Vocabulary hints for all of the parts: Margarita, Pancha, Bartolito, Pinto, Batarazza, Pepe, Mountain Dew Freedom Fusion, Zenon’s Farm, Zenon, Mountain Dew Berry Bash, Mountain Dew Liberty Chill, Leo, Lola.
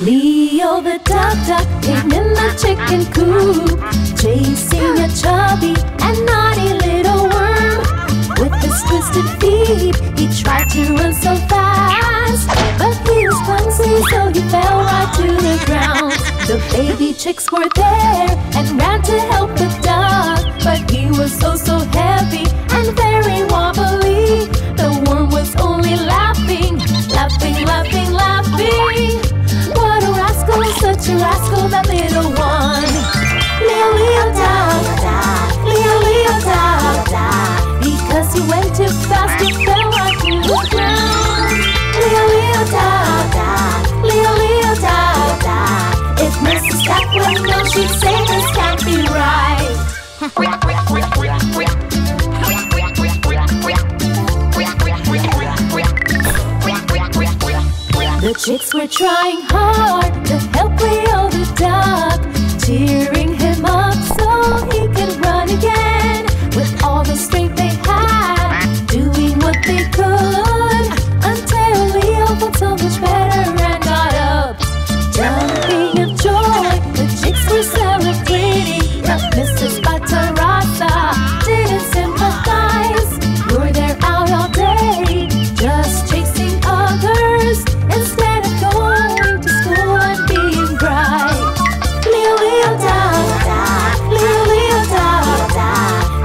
Leo the duck duck came in the chicken coop, chasing a chubby and naughty little worm. With his twisted feet, he tried to run so fast, but he was clumsy, so he fell right to the ground. The baby chicks were there and ran to help the duck, but he was so heavy and very wobbly. The worm was only laughing. What a rascal, such a rascal, that little one. Leo duck duck, because he went too fast, he fell right to the ground. Leo duck duck, Leo duck duck. If Mrs. Duck would know, she'd say this can't be right. The chicks were trying hard to help Leo the duck, cheering him up so he could run again. With all the strength they had, doing what they could, until Leo felt so much better and got up. Jumping of joy, the chicks were celebrating, but Mrs. Batarazza didn't sympathize. Were there out all day, just chasing others, instead of going to school and being bright. Leo Leo duck,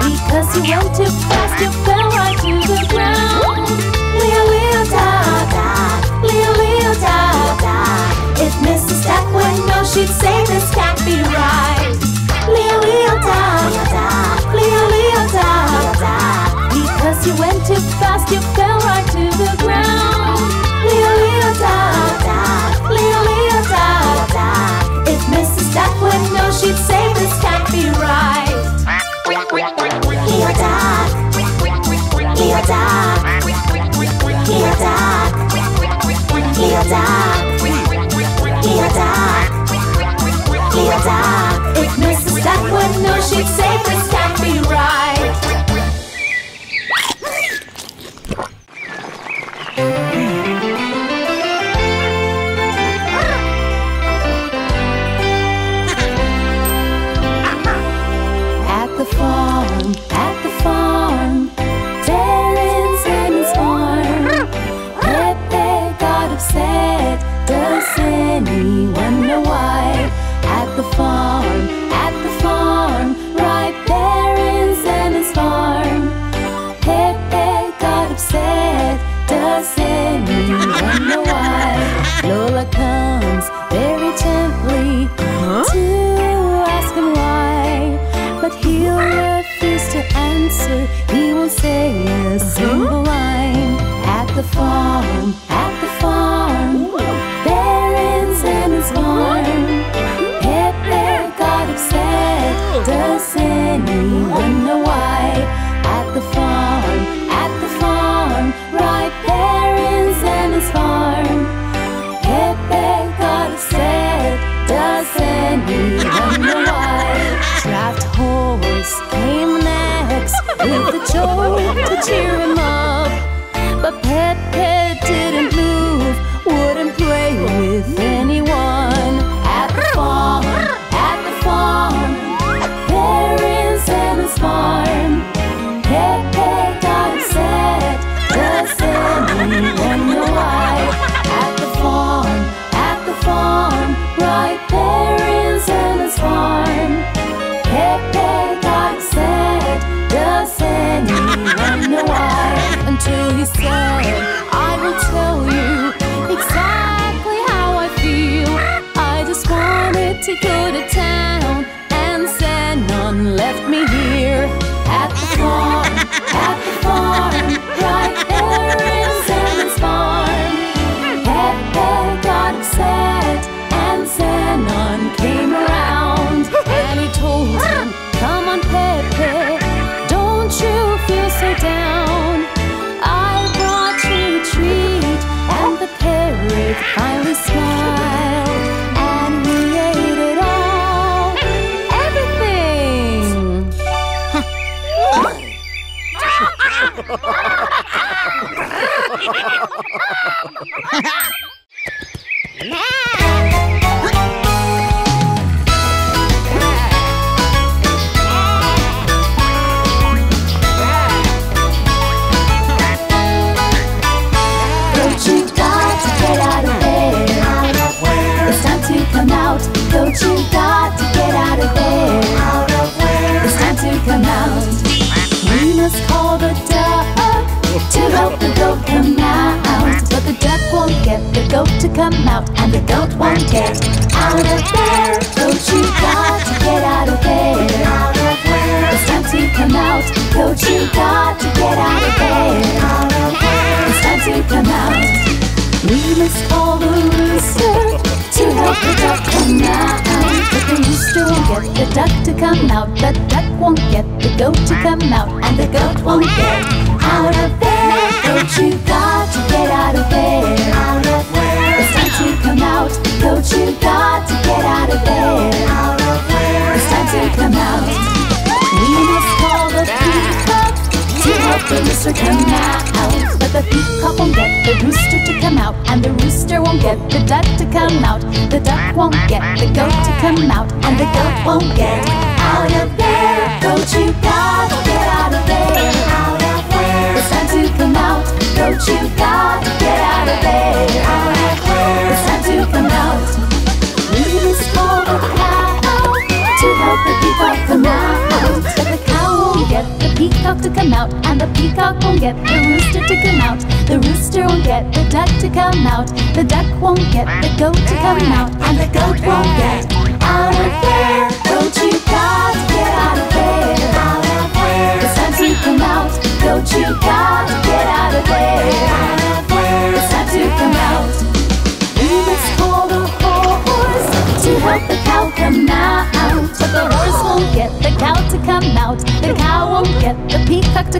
because he went too fast, he fell right to the ground. Leo duck duck, Leo duck duck. If Mrs. Duck would know, she'd say this can't be right. Leo Leo duck duck, because he went too fast, he fell right to the ground. Leo Leo duck duck. If Mrs. Duck would know, she'd say this can't be right. Leo duck, Leo duck, Leo duck, Leo duck. Leo duck, Leo duck. If Mrs. Duck would know, she'd say this can't be right. At the farm, Terrence and his farm. Pepe got upset. Does anyone know why? At the farm, right Terrence and his farm. Pepe got upset. Does anyone know why? Lola comes very gently to ask him why, but he'll refuse to answer. He won't say a single line. At the farm, at the farm. Terrence and his farm. Pepe got upset. Does anyone know why? At the farm, right Terrence and his farm. Pepe got upset. Does anyone know why? Draft horse came next with a joke to cheer him up, but Pepe didn't move. Wouldn't play with anyone. At the farm, Terrence and his farm. Pepe got upset. Does anyone know why? At the farm, right Terrence and his farm. Pepe got upset. Does anyone know why? Until he said, I will tell you exactly how I feel. I just wanted to go to town, and Zenon left me here. At the farm, right there in Zenon's farm. Pepe got upset, and Zenon came around, and he told him, come on Pepe, don't you feel so down? I brought you a treat, and the parrot finally smiled, and we ate it all. out of there. Out of where? It's time to come out. We must call the duck to help the goat come out. But the duck won't get the goat to come out, and the goat won't get out of there. Goat, you got to get out of there. Out of where? It's time to come out. Goat, you got to get out of there. Out of where? It's time to come out. We must call the rooster to help the duck come out. But the rooster won't get the duck to come out. The duck won't get the goat to come out, and the goat won't get out of there. Goat, you got to get out of there. Out of where? It's time to come out. Goat, you got to get out of there. Out of where? It's time to come out. We must call the peacock to help the rooster come out. But the peacock won't get the rooster to come out, and the rooster won't get the duck to come out. The duck won't get the goat to come out, and the goat won't get out of there. Goat, you gotta get out of there. Out of where? It's time to come out. Goat, you gotta get out of there. Out of where? It's time to come out. We must call the cow to help the peacock come out. But the cow won't get the peacock to come out, and the peacock won't get the rooster to come out. The rooster won't get the duck to come out. The duck won't get the goat to come out, and the goat won't get out of there. Goat, you gotta get out of there. Out of where? It's time to come out. Goat, you gotta get out of there. Out of where? It's time to come out. We must call the horse to help the cow come out. But the horse won't get the cow to come out. The cow won't get the peacock to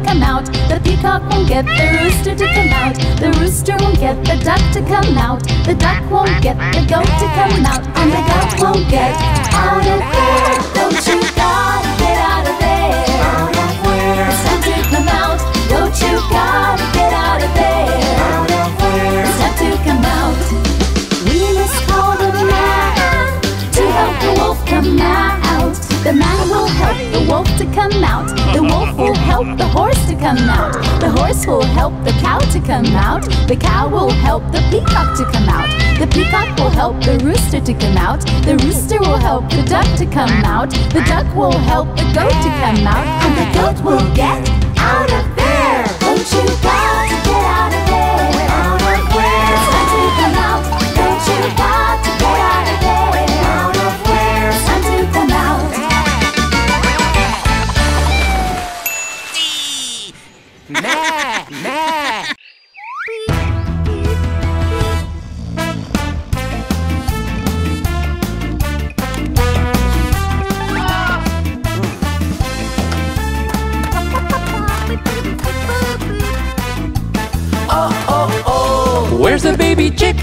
come out. The peacock won't get the rooster to come out. The rooster won't get the duck to come out. The duck won't get the goat to come out, and the goat won't get out of there. Goat, you gotta get out of there. Out of where? It's time to come out. Goat, you gotta get out of there. Out of where? It's time to come out. We must call the wolf to help the horse come out. But the wolf won't get the horse to come out, and the horse won't get the cow to come out. The cow won't get the peacock to come out. The peacock won't get the rooster to come out. The rooster won't get the duck to come out. The duck won't get the goat to come out, and the goat won't get out of there. Goat, you gotta get out of there. Out of where? It's time to come out. Goat, you gotta get out of there. Out of where? It's time to come out. We must call the man to help the wolf come out. The man will help the wolf to come out. The wolf will help the horse to come out. The horse will help the cow to come out. The cow will help the peacock to come out. The peacock will help the rooster to come out. The rooster will help the duck to come out. The duck will help the goat to come out, and the goat will get out of there. Don't you gotta get out of there. Out of where? It's time to come out. Don't you gotta get out of there. Out of where? It's time to come out. Where's the baby chick?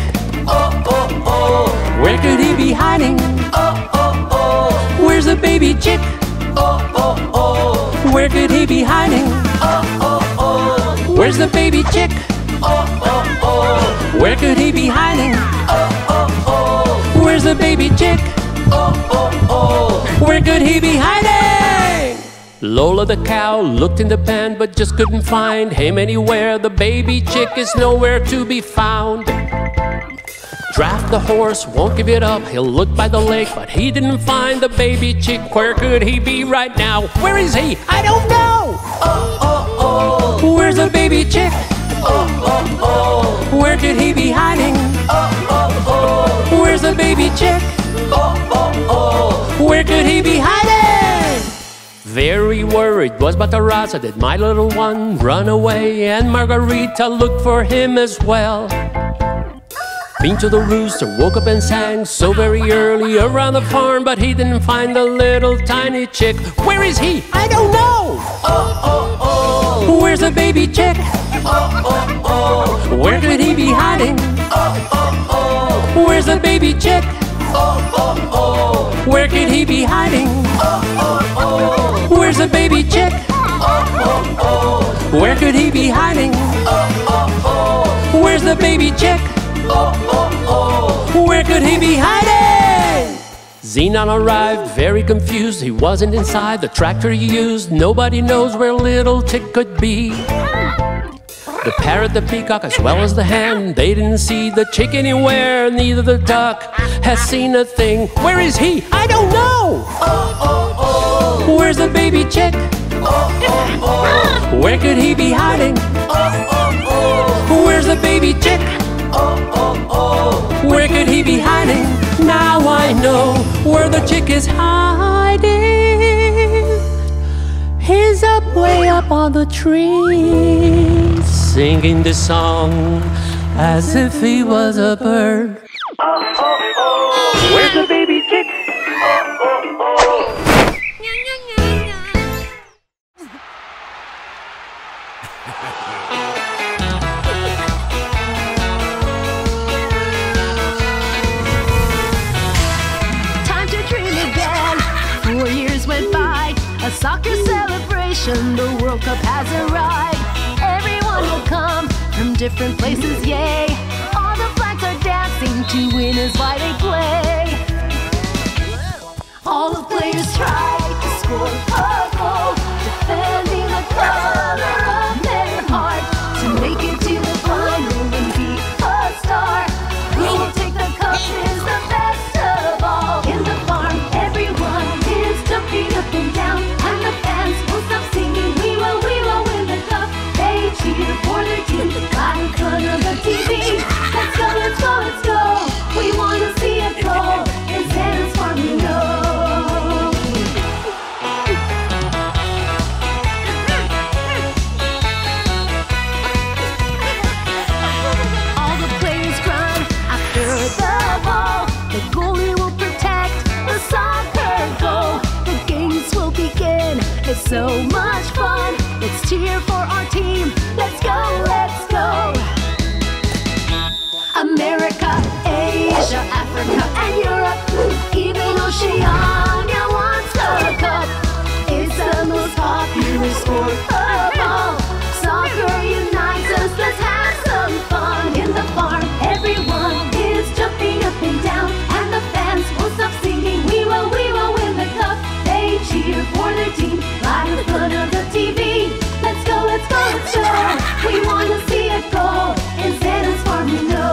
Oh, oh, oh. Where could he be hiding? Oh, oh, oh. Where's the baby chick? Oh, oh, oh. Where could he be hiding? Oh, oh, oh. Where's the baby chick? Oh, oh, oh. Where could he be hiding? Oh, oh, oh. Where's the baby chick? Oh, oh, oh. Where could he be hiding? Lola the cow looked in the pan but just couldn't find him anywhere. The baby chick is nowhere to be found. Draft the horse won't give it up. He'll look by the lake, but he didn't find the baby chick. Where could he be right now? Where is he? I don't know. Oh, oh, oh. Where's the baby chick? Oh, oh, oh. Where could he be hiding? Oh, oh, oh. Where's the baby chick? Oh, oh, oh. Where could he be hiding? Very worried was Batarazza. Did my little one run away? And Margarita looked for him as well. Pinto the rooster woke up and sang so very early around the farm, but he didn't find the little tiny chick. Where is he? I don't know. Oh, oh, oh. Where's the baby chick? Oh, oh, oh. Where could he be hiding? Oh, oh, oh. Where's the baby chick? oh, oh, oh. Where could he be hiding? Oh, oh, oh. Where's the baby chick? Oh, oh, oh. Where could he be hiding? Oh, oh, oh. Where's the baby chick? Oh, oh, oh. Where could he be hiding? Zenon arrived, very confused. He wasn't inside the tractor he used. Nobody knows where little chick could be. The parrot, the peacock, as well as the hen, they didn't see the chick anywhere. Neither the duck has seen a thing. Where is he? I don't know. Oh, oh, oh. Where's the baby chick? Oh, oh, oh. Where could he be hiding? Oh, oh, oh. Where's the baby chick? Oh, oh, oh. Where could he be hiding? Now I know where the chick is hiding. He's up way up on the tree, singing this song as if he was a bird. Oh, oh, oh. Where's the baby chick? Oh, oh, oh. Time to dream again. 4 years went by. A soccer celebration. The World Cup has arrived. Come from different places, yay! All the flags are dancing to winners while they play. All the players try to score a goal, defending the color of their heart, to make it to the final and be a star. Who will take the cup is the best of all. In the farm, everyone is jumping up and down, and the fans will stop singing, we will win the cup. They cheer for their team, right in front of the TV. Let's go, let's go, let's go. We want to see it go. It's Zenon's Farm, you know. All the players run after the ball. The goalie will protect the soccer goal. The games will begin. It's so much fun. Let's cheer for our team. Let's go, let's go. America, Asia, Africa, and Europe. Even Oceania wants the cup. It's the most popular sport of all. Soccer unites us, let's have some fun. In the farm, everyone is jumping up and down, and the fans will stop singing, we will win the cup. They cheer for their team, right in front of the TV. Let's go, let's go, let's go. We want to see it go. It's Zenon's Farm, you know.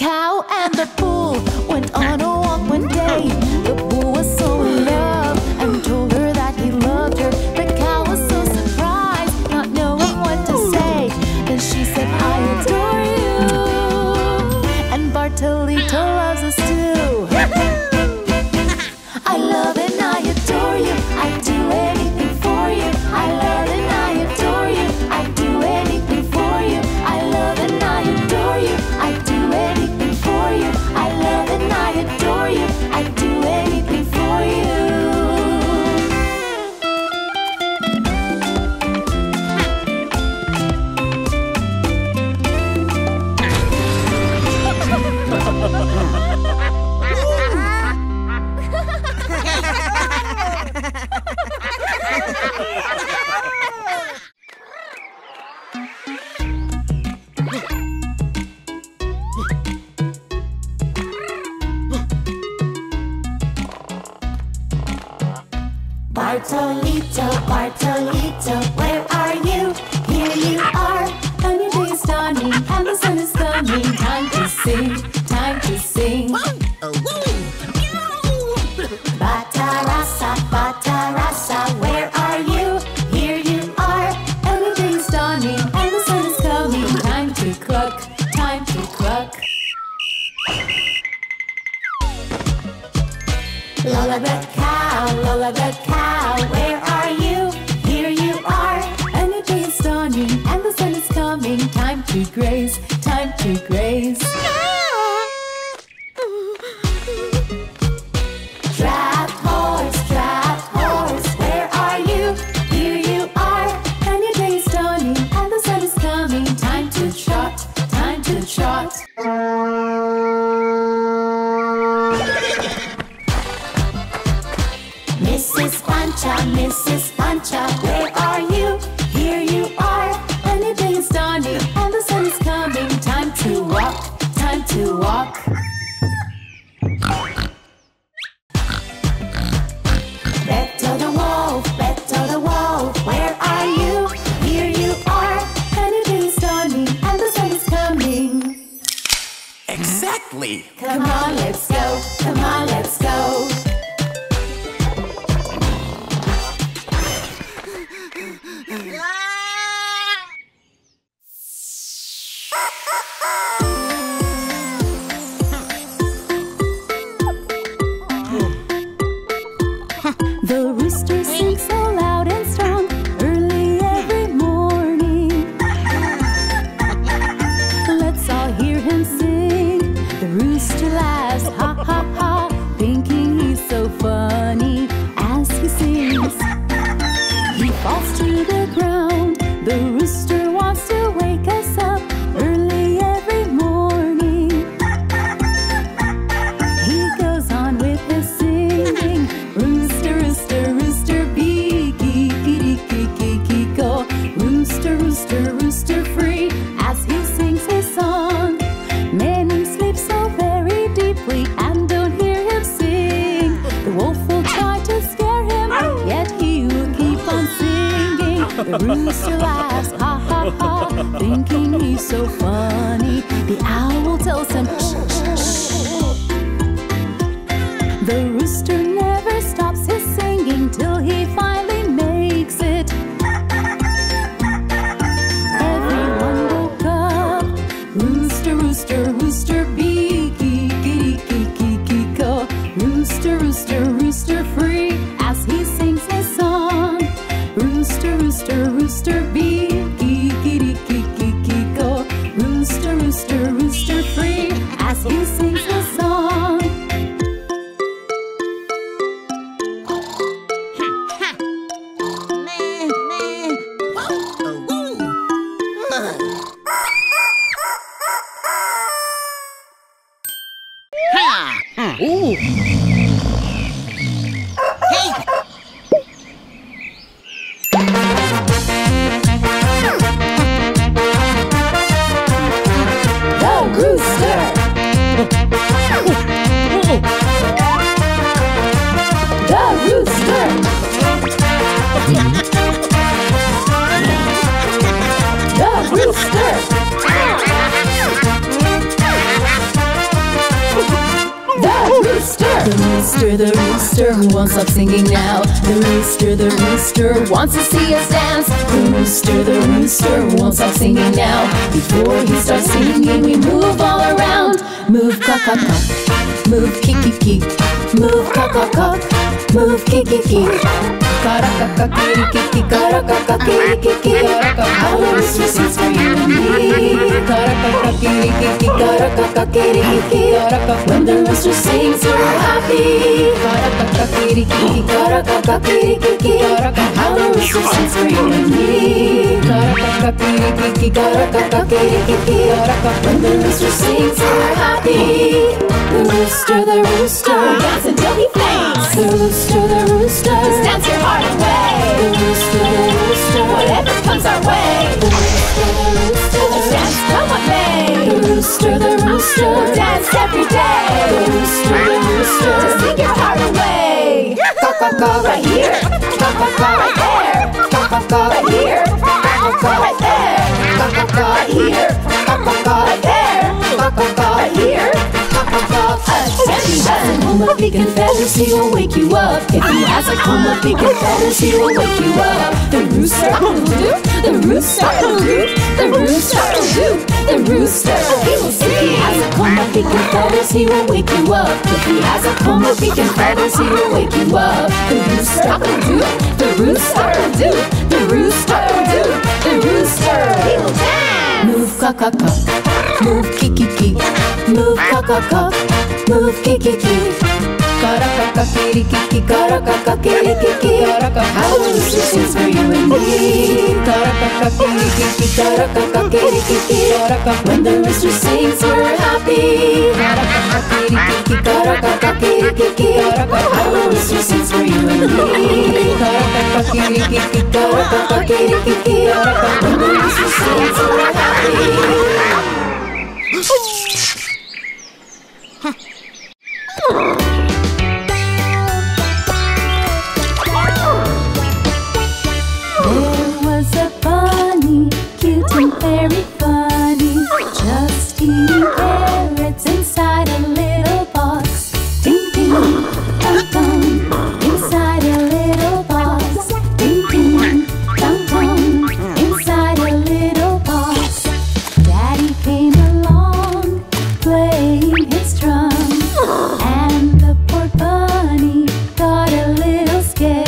cow and the bull went on a walk one day. The bull was so in love and told her that he loved her. The cow was so surprised, not knowing what to say. Then she said, I adore you, and Bartolito loves us too. I love and I adore you, I do anything for you. I love and I adore you, I do anything for you. I love and I adore you, I do anything for you. I love and I adore you, I do anything for you. Bartolito, Bartolito, where are you? Here you are, a new day is dawning, and the sun is coming. Time to sing, time to sing. Batarazza, Batarazza, where are you? Here you are, a new day is dawning, and the sun is coming. Time to cluck, time to cluck. Lola the cow, Lola the cow, where are you? Here you are, a new day is dawning, and the sun is coming. Time to graze, time to graze. Draft horse, where are you? Here you are, a new day is dawning, and the sun is coming. Time to trot, time to trot. Mrs. Pancha, where are you? Here you are, and the day is dawning, and the sun is coming. Time to walk, time to walk. Beto the wolf, where are you? Here you are, and the day is dawning, and the sun is coming. Exactly! Come on, let's go, come on, let's go. The rooster sings so loud and strong early every morning. Let's all hear him sing. The rooster laughs, ha ha ha, thinking he's so funny as he sings. He falls to the ground. The rooster wants to wake us up early every morning. He goes on with his singing. The rooster laughs, ha ha ha, thinking he's so funny. The owl tells him, shh, shh, shh. The rooster never stops his singing till he finally makes it. Everyone woke up. Rooster, rooster, rooster, bee, gee, gee, gee, gee, gee, go. Rooster, rooster, rooster, free, as he sings his song. Rooster, rooster, rooster, bee, gee, gee, gee, gee, gee, go. Rooster, rooster, rooster, free, as he sings the song. The rooster. The rooster who won't stop singing now. The rooster wants to see us dance. The rooster won't stop singing now. Before he starts singing, we move all around. Move cock cock cock, move kick kick kick, move cock cock cock, move kick kick kick. All the rooster sings for you and me. When the rooster sings, we're happy. All the rooster sings for you and me. When the rooster sings, we're happy. The rooster, dance until he faints. The rooster, just dance your heart away. The rooster, whatever comes our way. The rooster, just dance come what may. The rooster, dance every day. The rooster, just sing your heart away. Cock-cock-cock right here, cock-cock-cock right there, cock-cock-cock right here, cock-cock-cock right there, cock-cock-cock right here, cock-cock-cock right there, cock-cock-cock right here. Attention! Homophobic and feathers, he will wake you up. If he has a homophobic and feathers, he will wake you up. The rooster will do, the rooster will do, the rooster will do, the rooster. He will see. If he has a homophobic and feathers, he will wake you up. If he has a homophobic and feathers, he will wake you up. The rooster will do, the rooster will do, the rooster will do, the rooster. He will dance. Move cock cock cock, move kick kick kick. Move cock cock cock, move kick kick kick. How the rooster sings for you and me. When the rooster sings, we're happy. How the rooster sings for you and me. When the rooster sings, we're happy. Very funny, just eating carrots inside a little box. Ding ding, dong dong, inside a little box. Ding ding, dong dong, inside a little box. Daddy came along, playing his drum, and the poor bunny got a little scared.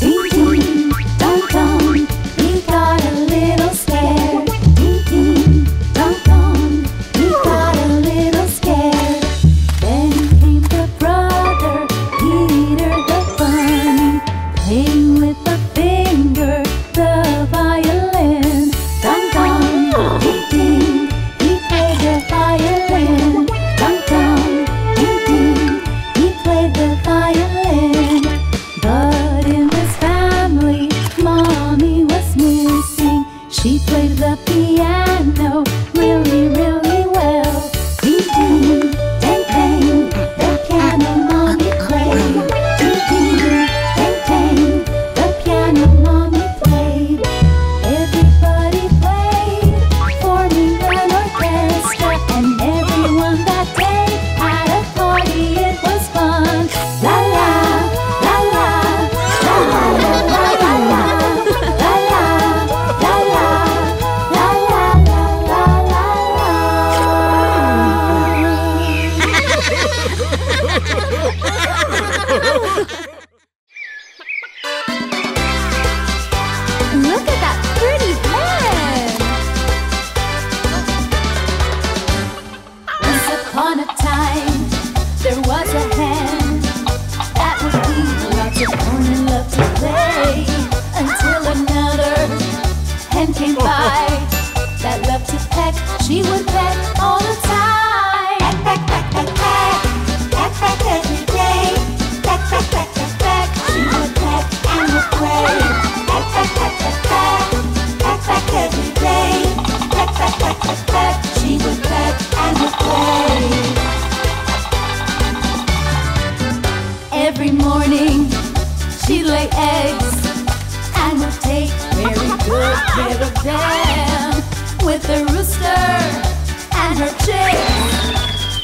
Ding ding, dong dong, he got a little scared.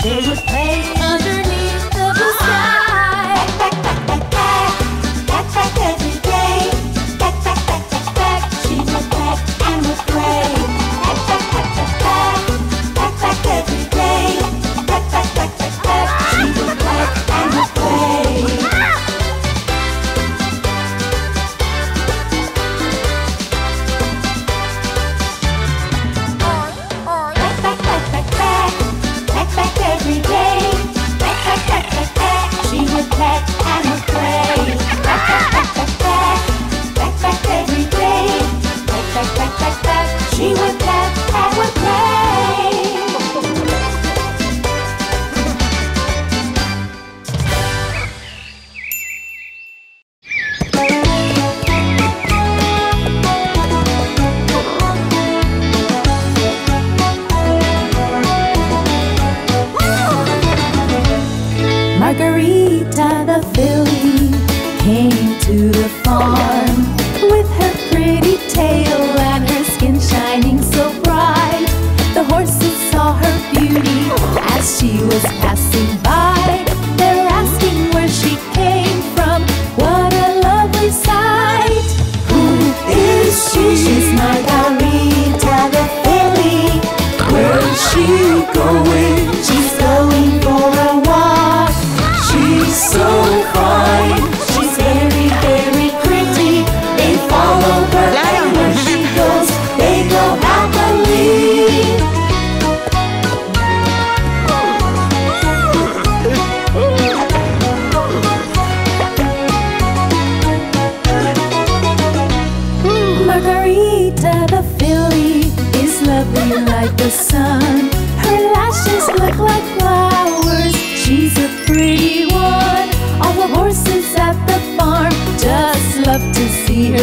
They would play underneath the blue sky.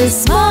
Christmas.